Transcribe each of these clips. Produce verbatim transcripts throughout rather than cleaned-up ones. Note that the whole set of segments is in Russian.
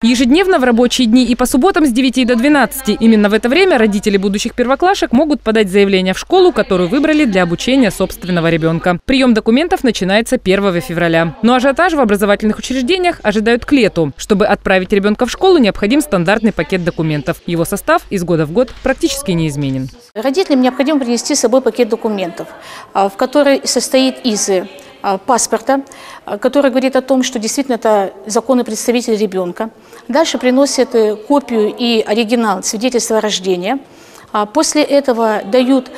Ежедневно в рабочие дни и по субботам с девяти до двенадцати. Именно в это время родители будущих первоклашек могут подать заявление в школу, которую выбрали для обучения собственного ребенка. Прием документов начинается первого февраля. Но ажиотаж в образовательных учреждениях ожидают к лету. Чтобы отправить ребенка в школу, необходим стандартный пакет документов. Его состав из года в год практически неизменен. Родителям необходимо принести с собой пакет документов, в который состоит из паспорта, который говорит о том, что действительно это законный представитель ребенка. Дальше приносят копию и оригинал свидетельства о рождении. После этого дают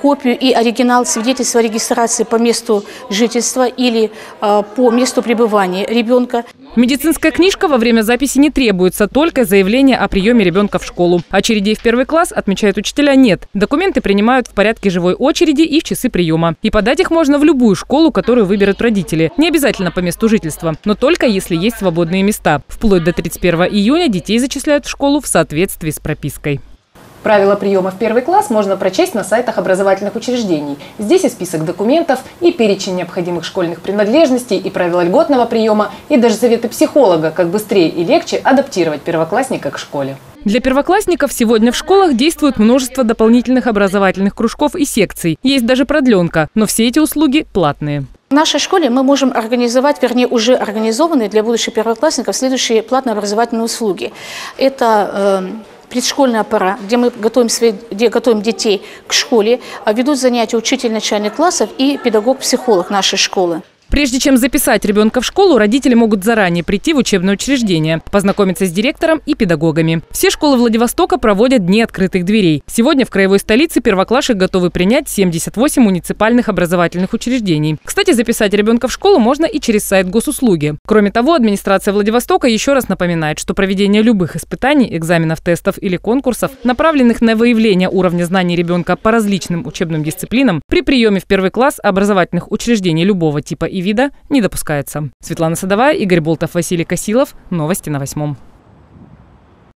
копию и оригинал свидетельства о регистрации по месту жительства или по месту пребывания ребенка. Медицинская книжка во время записи не требуется, только заявление о приеме ребенка в школу. Очередей в первый класс, отмечают учителя, нет. Документы принимают в порядке живой очереди и в часы приема. И подать их можно в любую школу, которую выберут родители. Не обязательно по месту жительства, но только если есть свободные места. Вплоть до тридцать первого июня детей зачисляют в школу в соответствии с пропиской. Правила приема в первый класс можно прочесть на сайтах образовательных учреждений. Здесь и список документов, и перечень необходимых школьных принадлежностей, и правила льготного приема, и даже советы психолога, как быстрее и легче адаптировать первоклассника к школе. Для первоклассников сегодня в школах действует множество дополнительных образовательных кружков и секций. Есть даже продленка, но все эти услуги платные. В нашей школе мы можем организовать, вернее, уже организованные для будущих первоклассников следующие платные образовательные услуги. Это э предшкольная пора, где мы готовим, свои, где готовим детей к школе, ведут занятия учитель начальных классов и педагог-психолог нашей школы. Прежде чем записать ребенка в школу, родители могут заранее прийти в учебное учреждение, познакомиться с директором и педагогами. Все школы Владивостока проводят дни открытых дверей. Сегодня в краевой столице первоклашек готовы принять семьдесят восемь муниципальных образовательных учреждений. Кстати, записать ребенка в школу можно и через сайт госуслуги. Кроме того, администрация Владивостока еще раз напоминает, что проведение любых испытаний, экзаменов, тестов или конкурсов, направленных на выявление уровня знаний ребенка по различным учебным дисциплинам, при приеме в первый класс образовательных учреждений любого типа и вида не допускается. Светлана Садова, Игорь Болтов, Василий Косилов. Новости на восьмом.